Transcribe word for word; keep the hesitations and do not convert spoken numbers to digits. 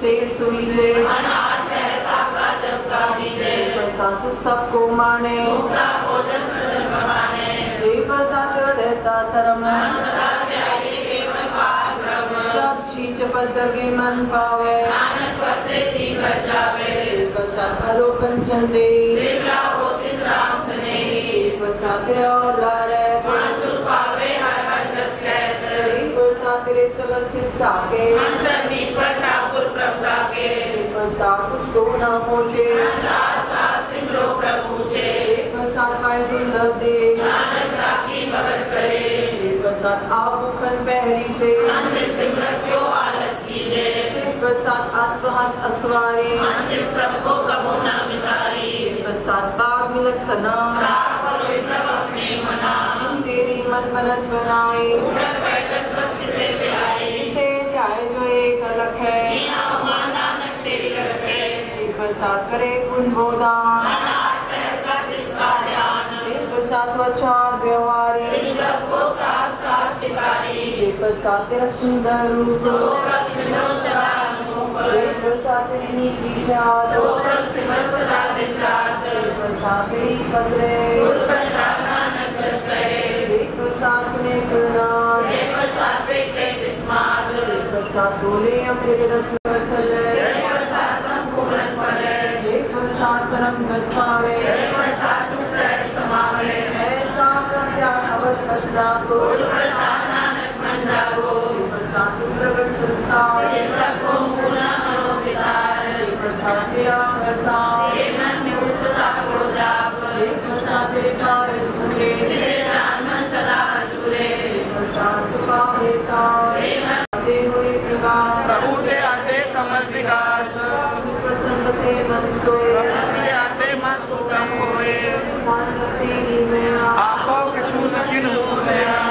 से सुनिजे साधु सबको माने रहता धर्म सब चीज बदल के मन पावे तेरी मन मनन बनाए साथ करे सुंदर आपको कछु न किन